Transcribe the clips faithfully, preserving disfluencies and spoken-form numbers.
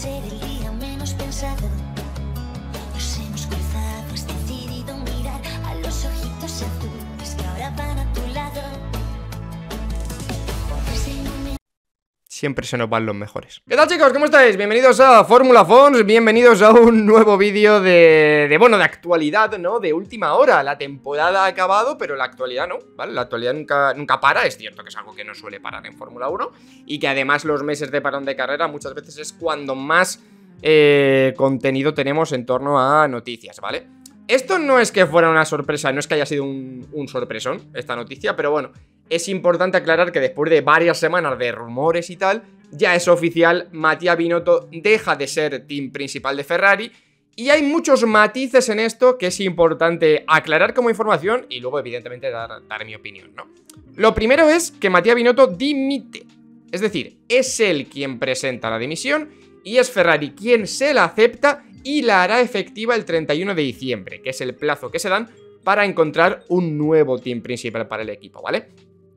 ser el día menos pensado. Nos hemos cruzado, has decidido mirar a los ojitos azules que ahora van a tu lado. Siempre se nos van los mejores. ¿Qué tal, chicos? ¿Cómo estáis? Bienvenidos a Fórmula Fons, bienvenidos a un nuevo vídeo de, de, bueno, de actualidad, ¿no? De última hora. La temporada ha acabado, pero la actualidad no, ¿vale? La actualidad nunca, nunca para. Es cierto que es algo que no suele parar en Fórmula uno y que además los meses de parón de carrera muchas veces es cuando más eh, contenido tenemos en torno a noticias, ¿vale? Esto no es que fuera una sorpresa, no es que haya sido un, un sorpresón esta noticia, pero bueno, es importante aclarar que después de varias semanas de rumores y tal, ya es oficial, Mattia Binotto deja de ser team principal de Ferrari, y hay muchos matices en esto que es importante aclarar como información y luego evidentemente dar, dar mi opinión, ¿no? Lo primero es que Mattia Binotto dimite, es decir, es él quien presenta la dimisión y es Ferrari quien se la acepta y la hará efectiva el treinta y uno de diciembre, que es el plazo que se dan para encontrar un nuevo team principal para el equipo, ¿vale?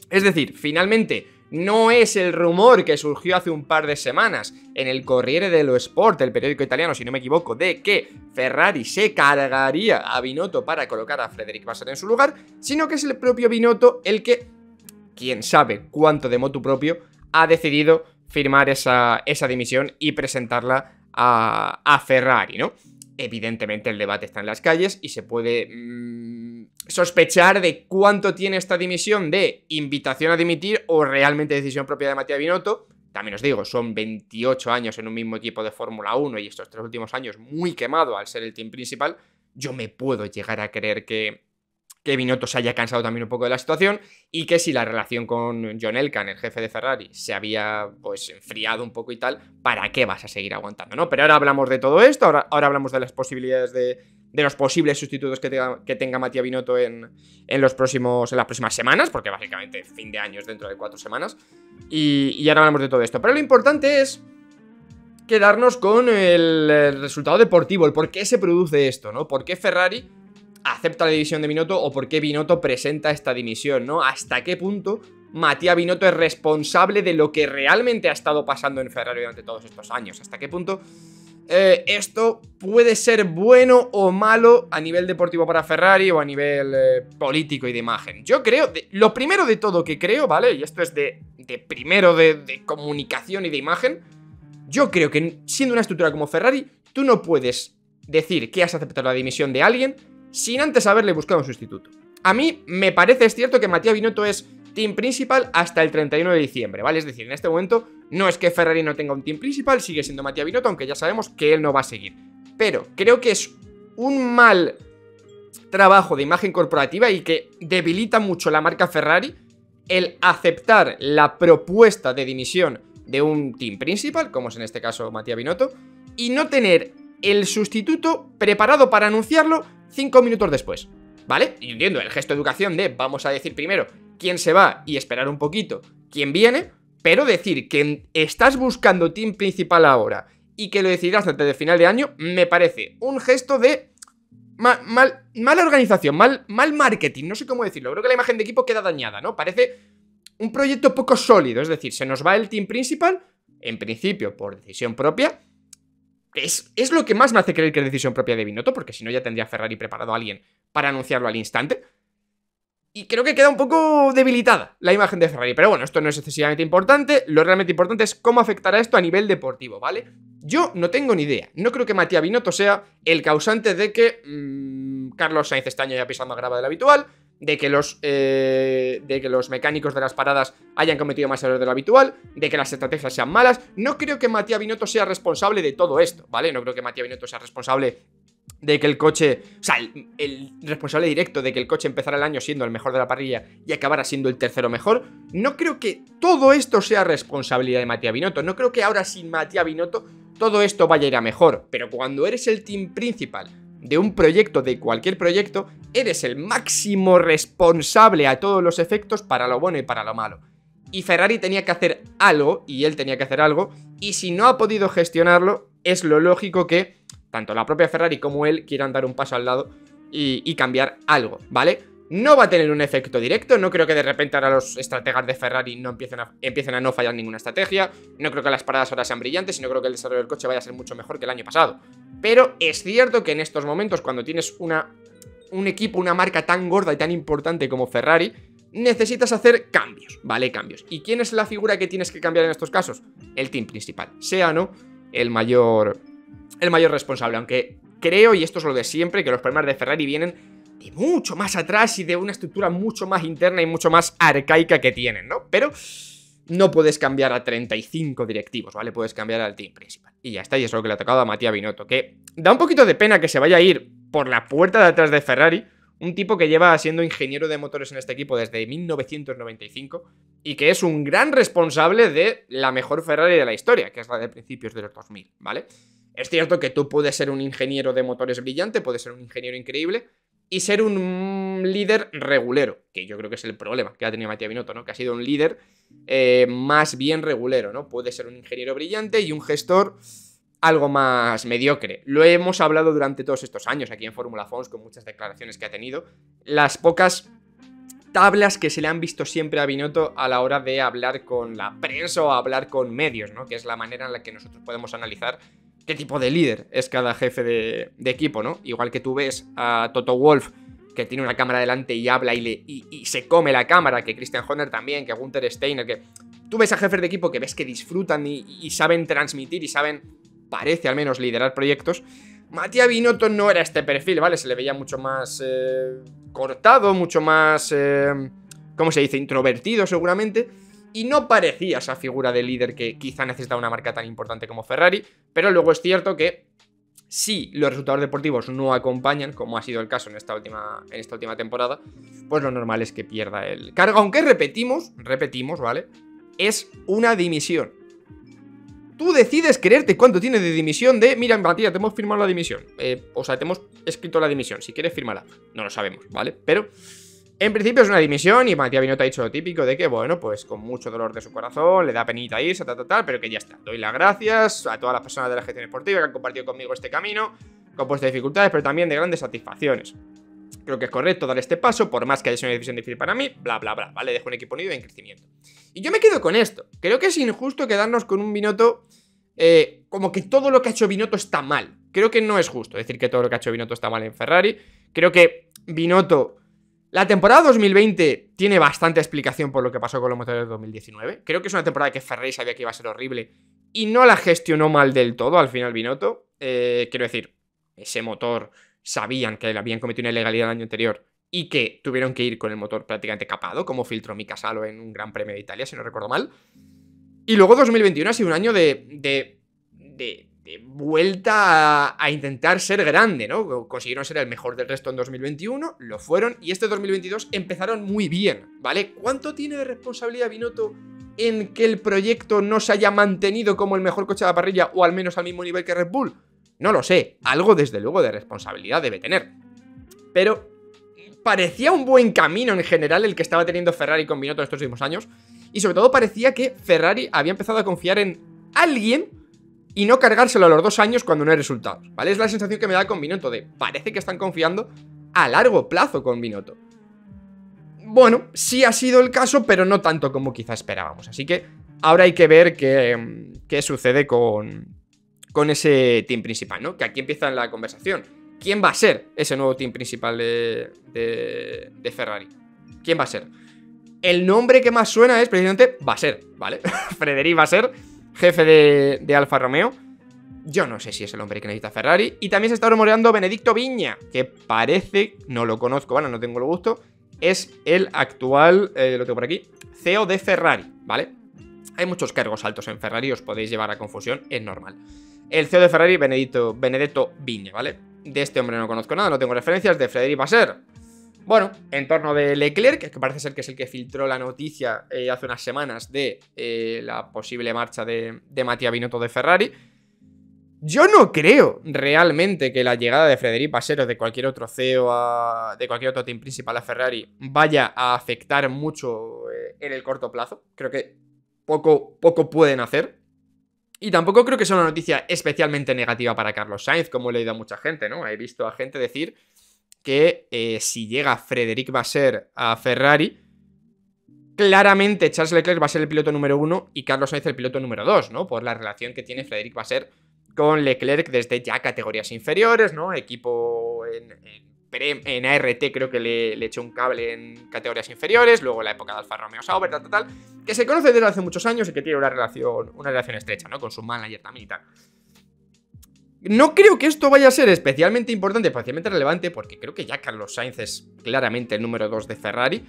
Es decir, finalmente, no es el rumor que surgió hace un par de semanas en el Corriere dello Sport, el periódico italiano, si no me equivoco, de que Ferrari se cargaría a Binotto para colocar a Frédéric Vasseur en su lugar, sino que es el propio Binotto el que, quién sabe cuánto de motu propio, ha decidido firmar esa, esa dimisión y presentarla a, a Ferrari, ¿no? Evidentemente el debate está en las calles y se puede mmm, sospechar de cuánto tiene esta dimisión de invitación a dimitir o realmente decisión propia de Mattia Binotto. También os digo, son veintiocho años en un mismo equipo de Fórmula uno y estos tres últimos años muy quemado al ser el team principal. Yo me puedo llegar a creer que, que Binotto se haya cansado también un poco de la situación y que si la relación con John Elkan, el jefe de Ferrari, se había pues enfriado un poco y tal, ¿para qué vas a seguir aguantando, no? Pero ahora hablamos de todo esto, ahora, ahora hablamos de las posibilidades de, de los posibles sustitutos que tenga, que tenga Mattia Binotto en, en, los próximos, en las próximas semanas, porque básicamente fin de año es dentro de cuatro semanas, y, y ahora hablamos de todo esto. Pero lo importante es quedarnos con el, el resultado deportivo, el por qué se produce esto, ¿no? ¿Por qué Ferrari acepta la división de Binotto o por qué Binotto presenta esta dimisión, ¿no? ¿Hasta qué punto Mattia Binotto es responsable de lo que realmente ha estado pasando en Ferrari durante todos estos años? ¿Hasta qué punto eh, esto puede ser bueno o malo a nivel deportivo para Ferrari o a nivel eh, político y de imagen? Yo creo, de, lo primero de todo que creo, ¿vale? Y esto es de, de primero de, de comunicación y de imagen. Yo creo que siendo una estructura como Ferrari, tú no puedes decir que has aceptado la dimisión de alguien sin antes haberle buscado un sustituto. A mí me parece, es cierto, que Mattia Binotto es team principal hasta el treinta y uno de diciembre, ¿vale? Es decir, en este momento no es que Ferrari no tenga un team principal, sigue siendo Mattia Binotto, aunque ya sabemos que él no va a seguir. Pero creo que es un mal trabajo de imagen corporativa y que debilita mucho la marca Ferrari el aceptar la propuesta de dimisión de un team principal, como es en este caso Mattia Binotto, y no tener el sustituto preparado para anunciarlo cinco minutos después, ¿vale? Y entiendo el gesto de educación de vamos a decir primero quién se va y esperar un poquito quién viene, pero decir que estás buscando team principal ahora y que lo decidirás antes de final de año me parece un gesto de mal, mal, mala organización, mal, mal marketing, no sé cómo decirlo. Creo que la imagen de equipo queda dañada, ¿no? Parece un proyecto poco sólido, es decir, se nos va el team principal, en principio por decisión propia. Es, es lo que más me hace creer que es decisión propia de Binotto, porque si no ya tendría Ferrari preparado a alguien para anunciarlo al instante. Y creo que queda un poco debilitada la imagen de Ferrari. Pero bueno, esto no es excesivamente importante. Lo realmente importante es cómo afectará esto a nivel deportivo, ¿vale? Yo no tengo ni idea. No creo que Mattia Binotto sea el causante de que mmm, Carlos Sainz este año haya pisado más grava de lo habitual, de que los eh, de que los mecánicos de las paradas hayan cometido más errores de lo habitual, de que las estrategias sean malas. No creo que Mattia Binotto sea responsable de todo esto, ¿vale? No creo que Mattia Binotto sea responsable de que el coche, o sea, el, el responsable directo de que el coche empezara el año siendo el mejor de la parrilla y acabara siendo el tercero mejor. No creo que todo esto sea responsabilidad de Mattia Binotto. No creo que ahora sin Mattia Binotto todo esto vaya a ir a mejor, pero cuando eres el team principal de un proyecto, de cualquier proyecto, eres el máximo responsable a todos los efectos para lo bueno y para lo malo. Y Ferrari tenía que hacer algo, y él tenía que hacer algo, y si no ha podido gestionarlo, es lo lógico que tanto la propia Ferrari como él quieran dar un paso al lado y, y cambiar algo, ¿vale? No va a tener un efecto directo, no creo que de repente ahora los estrategas de Ferrari no empiecen a, empiecen a no fallar ninguna estrategia, no creo que las paradas ahora sean brillantes y no creo que el desarrollo del coche vaya a ser mucho mejor que el año pasado. Pero es cierto que en estos momentos, cuando tienes una, un equipo, una marca tan gorda y tan importante como Ferrari, necesitas hacer cambios, ¿vale? Cambios. ¿Y quién es la figura que tienes que cambiar en estos casos? El team principal, sea o no el mayor, el mayor responsable, aunque creo, y esto es lo de siempre, que los problemas de Ferrari vienen y mucho más atrás y de una estructura mucho más interna y mucho más arcaica que tienen, ¿no? Pero no puedes cambiar a treinta y cinco directivos, ¿vale? Puedes cambiar al team principal. Y ya está, y eso es lo que le ha tocado a Mattia Binotto, que da un poquito de pena que se vaya a ir por la puerta de atrás de Ferrari, un tipo que lleva siendo ingeniero de motores en este equipo desde mil novecientos noventa y cinco y que es un gran responsable de la mejor Ferrari de la historia, que es la de principios de los dos mil, ¿vale? Es cierto que tú puedes ser un ingeniero de motores brillante, puedes ser un ingeniero increíble, y ser un líder regulero, que yo creo que es el problema que ha tenido Mattia Binotto, ¿no? Que ha sido un líder eh, más bien regulero, ¿no? Puede ser un ingeniero brillante y un gestor algo más mediocre. Lo hemos hablado durante todos estos años aquí en Fórmula Fons con muchas declaraciones que ha tenido. Las pocas tablas que se le han visto siempre a Binotto a la hora de hablar con la prensa o hablar con medios, ¿no? Que es la manera en la que nosotros podemos analizar qué tipo de líder es cada jefe de, de equipo, ¿no? Igual que tú ves a Toto Wolff, que tiene una cámara delante y habla y, le, y, y se come la cámara, que Christian Horner también, que Gunter Steiner, que tú ves a jefes de equipo que ves que disfrutan y, y saben transmitir y saben, parece al menos, liderar proyectos. Mattia Binotto no era este perfil, ¿vale? Se le veía mucho más eh, cortado, mucho más, eh, ¿cómo se dice? Introvertido seguramente. Y no parecía esa figura de líder que quizá necesitaba una marca tan importante como Ferrari, pero luego es cierto que si los resultados deportivos no acompañan, como ha sido el caso en esta última, en esta última temporada, pues lo normal es que pierda el cargo. Aunque repetimos, repetimos, ¿vale? Es una dimisión. Tú decides creerte cuánto tiene de dimisión de, mira, Matías, te hemos firmado la dimisión. Eh, o sea, te hemos escrito la dimisión. Si quieres, fírmala. No lo sabemos, ¿vale? Pero en principio es una dimisión y Mattia Binotto ha dicho lo típico de que, bueno, pues con mucho dolor de su corazón, le da penita irse, tal, tal, tal, pero que ya está. Doy las gracias a todas las personas de la gestión esportiva que han compartido conmigo este camino, con puestas dificultades, pero también de grandes satisfacciones. Creo que es correcto dar este paso, por más que haya sido una decisión difícil para mí, bla, bla, bla, ¿vale? Dejo un equipo unido y en crecimiento. Y yo me quedo con esto. Creo que es injusto quedarnos con un Binotto eh, como que todo lo que ha hecho Binotto está mal. Creo que no es justo decir que todo lo que ha hecho Binotto está mal en Ferrari. Creo que Binotto... La temporada dos mil veinte tiene bastante explicación por lo que pasó con los motores de dos mil diecinueve. Creo que es una temporada que Ferrari sabía que iba a ser horrible y no la gestionó mal del todo al final Binotto. Eh, quiero decir, ese motor sabían que le habían cometido una ilegalidad el año anterior y que tuvieron que ir con el motor prácticamente capado, como filtró Mika Salo en un Gran Premio de Italia, si no recuerdo mal. Y luego dos mil veintiuno ha sido un año de... de, de De vuelta a, a intentar ser grande, ¿no? Consiguieron ser el mejor del resto en dos mil veintiuno, lo fueron, y este dos mil veintidós empezaron muy bien, ¿vale? ¿Cuánto tiene de responsabilidad Binotto en que el proyecto no se haya mantenido como el mejor coche de la parrilla o al menos al mismo nivel que Red Bull? No lo sé, algo desde luego de responsabilidad debe tener. Pero parecía un buen camino en general el que estaba teniendo Ferrari con Binotto en estos últimos años, y sobre todo parecía que Ferrari había empezado a confiar en alguien y no cargárselo a los dos años cuando no hay resultados, ¿vale? Es la sensación que me da con Binotto, de parece que están confiando a largo plazo con Binotto. Bueno, sí ha sido el caso, pero no tanto como quizá esperábamos. Así que ahora hay que ver qué, qué sucede con, con ese team principal, ¿no? Que aquí empieza la conversación. ¿Quién va a ser ese nuevo team principal de, de, de Ferrari? ¿Quién va a ser? El nombre que más suena es precisamente Vasseur, ¿vale? Frédéric Vasseur, jefe de, de Alfa Romeo. Yo no sé si es el hombre que necesita Ferrari. Y también se está rumoreando Benedetto Vigna, que parece, no lo conozco, bueno, no tengo el gusto, es el actual, eh, lo tengo por aquí, C E O de Ferrari, ¿vale? Hay muchos cargos altos en Ferrari, os podéis llevar a confusión, es normal. El C E O de Ferrari, Benedetto, Benedetto Vigna, ¿vale? De este hombre no conozco nada, no tengo referencias. De Frédéric Vasseur, bueno, en torno de Leclerc, que parece ser que es el que filtró la noticia eh, hace unas semanas de eh, la posible marcha de, de Mattia Binotto de Ferrari. Yo no creo realmente que la llegada de Frédéric Vasseur o de cualquier otro C E O, a, de cualquier otro team principal a Ferrari, vaya a afectar mucho eh, en el corto plazo. Creo que poco, poco pueden hacer. Y tampoco creo que sea una noticia especialmente negativa para Carlos Sainz, como he leído a mucha gente, ¿no? He visto a gente decir que eh, si llega Frédéric Vasseur a Ferrari, claramente Charles Leclerc va a ser el piloto número uno y Carlos Sainz el piloto número dos, ¿no? Por la relación que tiene Frédéric Vasseur con Leclerc desde ya categorías inferiores, ¿no? Equipo en, en, en A R T, creo que le, le echó un cable en categorías inferiores, luego la época de Alfa Romeo, Sauber, tal, tal, tal, que se conoce desde hace muchos años y que tiene una relación, una relación estrecha, ¿no? Con su manager también y tal. No creo que esto vaya a ser especialmente importante, especialmente relevante, porque creo que ya Carlos Sainz es claramente el número dos de Ferrari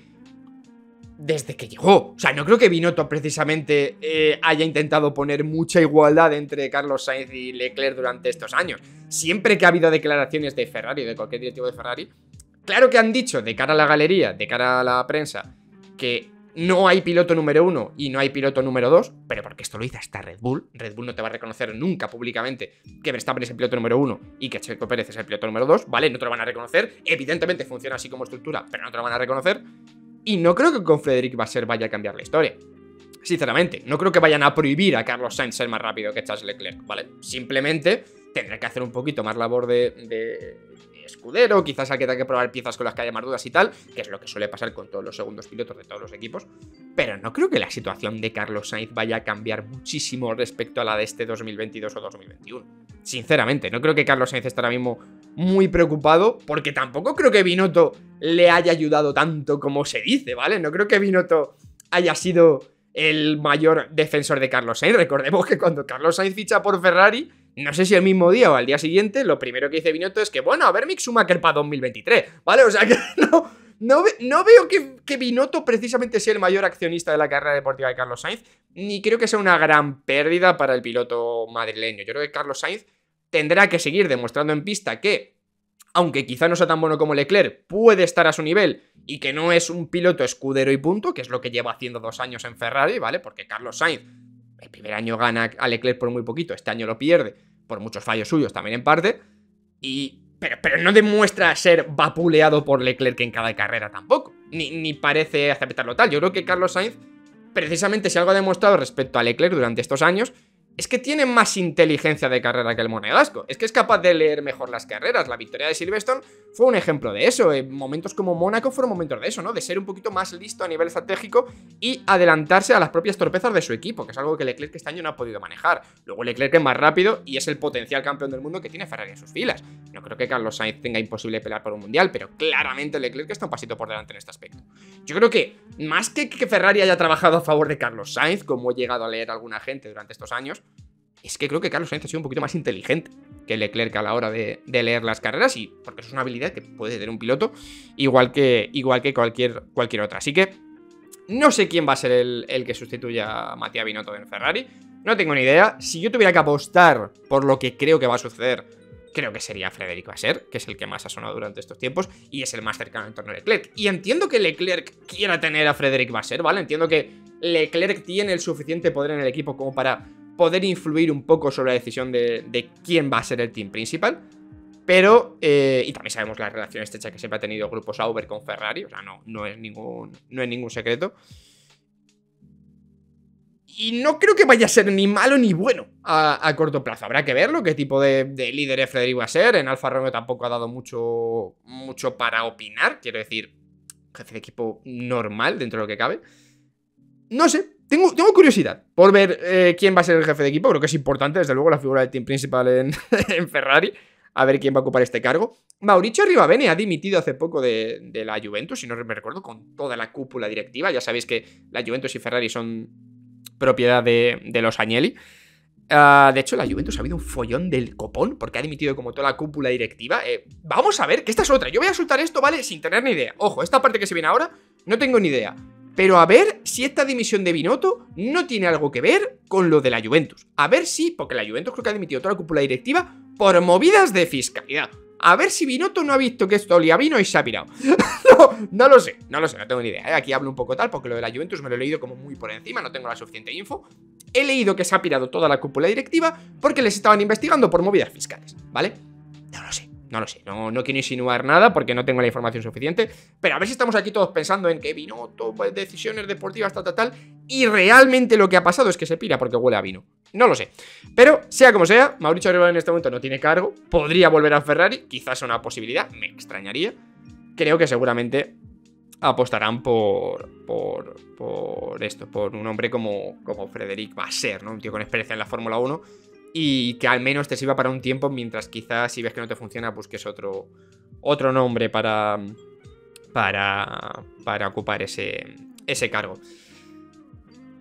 desde que llegó. O sea, no creo que Binotto precisamente eh, haya intentado poner mucha igualdad entre Carlos Sainz y Leclerc durante estos años. Siempre que ha habido declaraciones de Ferrari, de cualquier directivo de Ferrari, claro que han dicho de cara a la galería, de cara a la prensa, que no hay piloto número uno y no hay piloto número dos, pero porque esto lo hizo hasta Red Bull. Red Bull no te va a reconocer nunca públicamente que Verstappen es el piloto número uno y que Checo Pérez es el piloto número dos, ¿vale? No te lo van a reconocer. Evidentemente funciona así como estructura, pero no te lo van a reconocer. Y no creo que con Frédéric Vasseur vaya a cambiar la historia. Sinceramente, no creo que vayan a prohibir a Carlos Sainz ser más rápido que Charles Leclerc, ¿vale? Simplemente tendrá que hacer un poquito más labor de, de escudero, quizás hay que tener que probar piezas con las que haya más dudas y tal, que es lo que suele pasar con todos los segundos pilotos de todos los equipos. Pero no creo que la situación de Carlos Sainz vaya a cambiar muchísimo respecto a la de este dos mil veintidós o dos mil veintiuno. Sinceramente, no creo que Carlos Sainz esté ahora mismo muy preocupado, porque tampoco creo que Binotto le haya ayudado tanto como se dice, ¿vale? No creo que Binotto haya sido el mayor defensor de Carlos Sainz. Recordemos que cuando Carlos Sainz ficha por Ferrari, no sé si el mismo día o al día siguiente, lo primero que dice Binotto es que, bueno, a ver Mick Schumacher para dos mil veintitrés, ¿vale? O sea que no, no, ve, no veo que, que Binotto precisamente sea el mayor accionista de la carrera deportiva de Carlos Sainz, ni creo que sea una gran pérdida para el piloto madrileño. Yo creo que Carlos Sainz tendrá que seguir demostrando en pista que, aunque quizá no sea tan bueno como Leclerc, puede estar a su nivel y que no es un piloto escudero y punto, que es lo que lleva haciendo dos años en Ferrari, ¿vale? Porque Carlos Sainz el primer año gana a Leclerc por muy poquito, este año lo pierde, por muchos fallos suyos también en parte, y, pero, pero no demuestra ser vapuleado por Leclerc en cada carrera tampoco, ni, ni parece aceptarlo tal. Yo creo que Carlos Sainz, precisamente si algo ha demostrado respecto a Leclerc durante estos años, es que tiene más inteligencia de carrera que el monegasco, es que es capaz de leer mejor las carreras. La victoria de Silverstone fue un ejemplo de eso, en momentos como Mónaco fueron momentos de eso, ¿no? De ser un poquito más listo a nivel estratégico y adelantarse a las propias torpezas de su equipo, que es algo que Leclerc este año no ha podido manejar. Luego Leclerc es más rápido y es el potencial campeón del mundo que tiene Ferrari en sus filas. No creo que Carlos Sainz tenga imposible pelear por un mundial, pero claramente Leclerc está un pasito por delante en este aspecto. Yo creo que, más que que Ferrari haya trabajado a favor de Carlos Sainz, como he llegado a leer a alguna gente durante estos años, es que creo que Carlos Sainz ha sido un poquito más inteligente que Leclerc a la hora de, de leer las carreras, y porque eso es una habilidad que puede tener un piloto igual que, igual que cualquier, cualquier otra. Así que no sé quién va a ser el, el que sustituya a Mattia Binotto en Ferrari, no tengo ni idea. Si yo tuviera que apostar por lo que creo que va a suceder, creo que sería Frédéric Vasseur, que es el que más ha sonado durante estos tiempos y es el más cercano en torno a Leclerc. Y entiendo que Leclerc quiera tener a Frédéric Vasseur, ¿vale? Entiendo que Leclerc tiene el suficiente poder en el equipo como para poder influir un poco sobre la decisión de, de quién va a ser el team principal, pero, eh, y también sabemos la relación estrecha que siempre ha tenido Grupo Sauber con Ferrari, o sea, no, no, es ningún, no es ningún secreto, y no creo que vaya a ser ni malo ni bueno a, a corto plazo. Habrá que verlo, qué tipo de, de líder es Frédéric Vasseur. En Alfa Romeo tampoco ha dado mucho, mucho para opinar, quiero decir, jefe de equipo normal dentro de lo que cabe. No sé, tengo, tengo curiosidad por ver eh, quién va a ser el jefe de equipo. Creo que es importante, desde luego, la figura del team principal en, en Ferrari. A ver quién va a ocupar este cargo. Maurizio Arrivabene ha dimitido hace poco de, de la Juventus, si no me recuerdo, con toda la cúpula directiva. Ya sabéis que la Juventus y Ferrari son propiedad de, de los Agnelli. Uh, de hecho, la Juventus ha habido un follón del copón porque ha dimitido como toda la cúpula directiva. Eh, vamos a ver, que esta es otra. Yo voy a soltar esto, ¿vale? Sin tener ni idea. Ojo, esta parte que se viene ahora no tengo ni idea. Pero a ver si esta dimisión de Binotto no tiene algo que ver con lo de la Juventus. A ver si, porque la Juventus creo que ha dimitido toda la cúpula directiva por movidas de fiscalidad. A ver si Binotto no ha visto que esto olía vino y se ha pirado. no, no lo sé, no lo sé, no tengo ni idea, ¿eh? Aquí hablo un poco tal, porque lo de la Juventus me lo he leído como muy por encima, no tengo la suficiente info. He leído que se ha pirado toda la cúpula directiva porque les estaban investigando por movidas fiscales, ¿vale? No lo sé. No lo sé, no, no quiero insinuar nada porque no tengo la información suficiente, pero a ver si estamos aquí todos pensando en que Binotto, pues, decisiones deportivas, tal, tal, tal, y realmente lo que ha pasado es que se pira porque huele a vino. No lo sé, pero sea como sea, Maurizio Arrivabene en este momento no tiene cargo, podría volver a Ferrari, quizás una posibilidad, me extrañaría. creo que seguramente apostarán por, por, por esto, por un hombre como, como Frédéric Vasseur, ¿no? Un tío con experiencia en la Fórmula uno y que al menos te sirva para un tiempo, mientras quizás si ves que no te funciona busques otro, otro nombre para, para, para ocupar ese, ese cargo.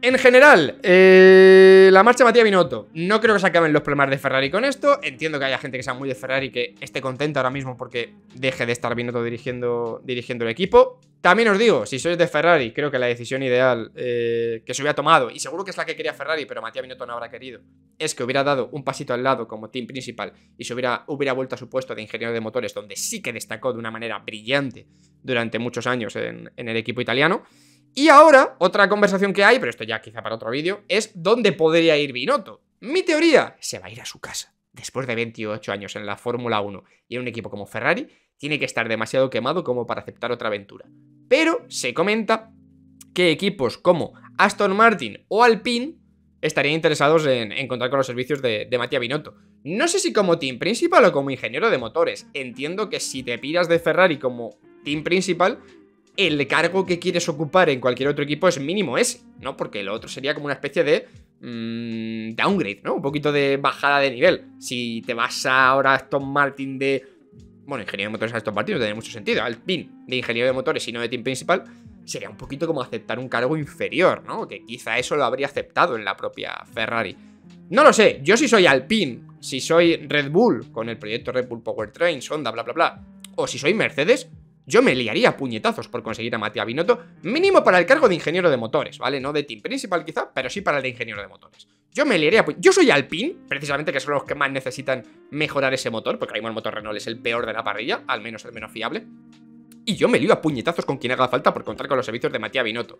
En general, eh, la marcha de Mattia Binotto. No creo que se acaben los problemas de Ferrari con esto. Entiendo que haya gente que sea muy de Ferrari que esté contenta ahora mismo porque deje de estar Binotto dirigiendo, dirigiendo el equipo. También os digo, si sois de Ferrari, creo que la decisión ideal eh, que se hubiera tomado, y seguro que es la que quería Ferrari, pero Mattia Binotto no habrá querido, es que hubiera dado un pasito al lado como team principal y se hubiera, hubiera vuelto a su puesto de ingeniero de motores, donde sí que destacó de una manera brillante durante muchos años en, en el equipo italiano. Y ahora, otra conversación que hay, pero esto ya quizá para otro vídeo, es dónde podría ir Binotto. Mi teoría, se va a ir a su casa. Después de veintiocho años en la Fórmula uno y en un equipo como Ferrari, tiene que estar demasiado quemado como para aceptar otra aventura. Pero se comenta que equipos como Aston Martin o Alpine estarían interesados en, en contar con los servicios de, de Mattia Binotto. No sé si como team principal o como ingeniero de motores. Entiendo que si te piras de Ferrari como team principal, el cargo que quieres ocupar en cualquier otro equipo es mínimo ese, ¿no? Porque lo otro sería como una especie de mmm, downgrade, ¿no? Un poquito de bajada de nivel. Si te vas ahora a Aston Martin de... Bueno, ingeniero de motores a Aston Martin no tiene mucho sentido. Alpine de ingeniero de motores y no de team principal, sería un poquito como aceptar un cargo inferior, ¿no? Que quizá eso lo habría aceptado en la propia Ferrari. No lo sé, yo si soy Alpine, si soy Red Bull, con el proyecto Red Bull Powertrain, Honda, bla, bla, bla, o si soy Mercedes... Yo me liaría a puñetazos por conseguir a Mattia Binotto, mínimo para el cargo de ingeniero de motores, ¿vale? No de team principal quizá, pero sí para el de ingeniero de motores. Yo me liaría a puñetazos. Yo soy Alpine, precisamente, que son los que más necesitan mejorar ese motor, porque ahora mismo el motor Renault es el peor de la parrilla, al menos el menos fiable. Y yo me lío a puñetazos con quien haga falta por contar con los servicios de Mattia Binotto.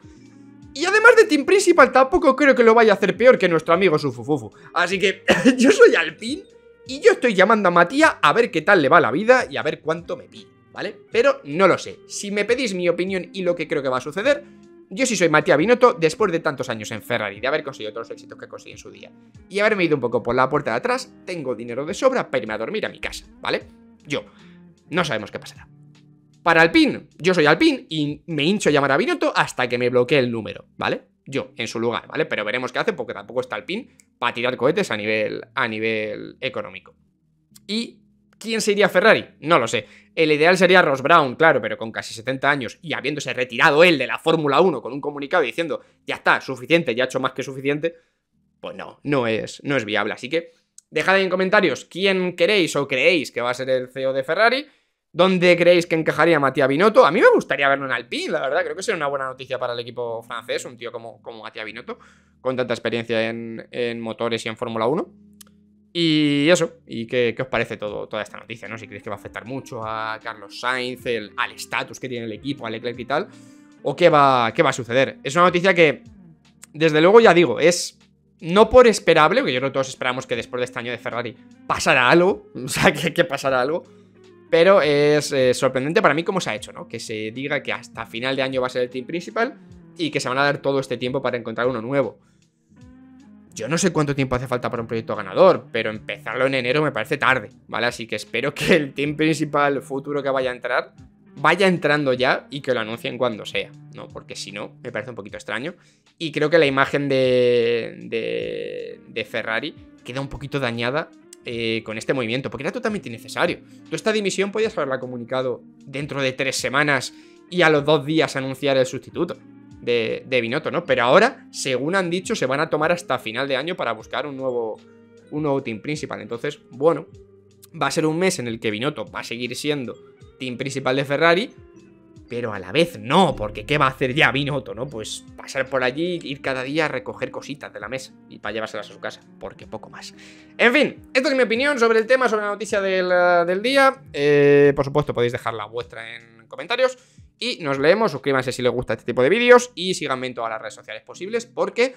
Y además de team principal, tampoco creo que lo vaya a hacer peor que nuestro amigo Sufufufu. Así que yo soy Alpine y yo estoy llamando a Mattia a ver qué tal le va la vida y a ver cuánto me pide, ¿vale? Pero no lo sé. Si me pedís mi opinión y lo que creo que va a suceder, yo sí soy Mattia Binotto, después de tantos años en Ferrari, de haber conseguido todos los éxitos que conseguí en su día y haberme ido un poco por la puerta de atrás, tengo dinero de sobra para irme a dormir a mi casa, ¿vale? Yo. No sabemos qué pasará. Para Alpine, yo soy Alpine y me hincho a llamar a Binotto hasta que me bloquee el número, ¿vale? Yo, en su lugar, ¿vale? Pero veremos qué hace, porque tampoco está Alpine para tirar cohetes a nivel, a nivel económico. Y... ¿quién se iría a Ferrari? No lo sé. El ideal sería Ross Brawn, claro, pero con casi setenta años y habiéndose retirado él de la Fórmula uno con un comunicado diciendo, ya está, suficiente, ya ha hecho más que suficiente, pues no, no es, no es viable. Así que dejad en comentarios quién queréis o creéis que va a ser el C E O de Ferrari, dónde creéis que encajaría Mattia Binotto. A mí me gustaría verlo en Alpine, la verdad, creo que sería una buena noticia para el equipo francés, un tío como, como Mattia Binotto, con tanta experiencia en, en motores y en Fórmula uno. Y eso, ¿y qué, qué os parece todo, toda esta noticia, no? Si creéis que va a afectar mucho a Carlos Sainz, el, al estatus que tiene el equipo, a Leclerc y tal, o qué va, qué va a suceder. Es una noticia que, desde luego, ya digo, es no por esperable, porque yo creo que todos esperamos que después de este año de Ferrari pasara algo, o sea, que, que pasara algo, pero es eh, sorprendente para mí cómo se ha hecho, ¿no? Que se diga que hasta final de año va a ser el team principal y que se van a dar todo este tiempo para encontrar uno nuevo. Yo no sé cuánto tiempo hace falta para un proyecto ganador, pero empezarlo en enero me parece tarde, ¿vale? Así que espero que el team principal futuro que vaya a entrar, vaya entrando ya y que lo anuncien cuando sea, ¿no? Porque si no, me parece un poquito extraño. Y creo que la imagen de, de, de Ferrari queda un poquito dañada eh, con este movimiento, porque era totalmente innecesario. Tú esta dimisión podías haberla comunicado dentro de tres semanas y a los dos días anunciar el sustituto De, de Binotto, ¿no? Pero ahora, según han dicho, se van a tomar hasta final de año para buscar un nuevo, un nuevo team principal. Entonces, bueno, va a ser un mes en el que Binotto va a seguir siendo team principal de Ferrari, pero a la vez no, porque ¿qué va a hacer ya Binotto, no? Pues pasar por allí, ir cada día a recoger cositas de la mesa y para llevárselas a su casa, porque poco más. En fin, esta es mi opinión sobre el tema, sobre la noticia del, del día. Eh, por supuesto, podéis dejar la vuestra en comentarios. Y nos leemos, suscríbanse si les gusta este tipo de vídeos y síganme en todas las redes sociales posibles porque...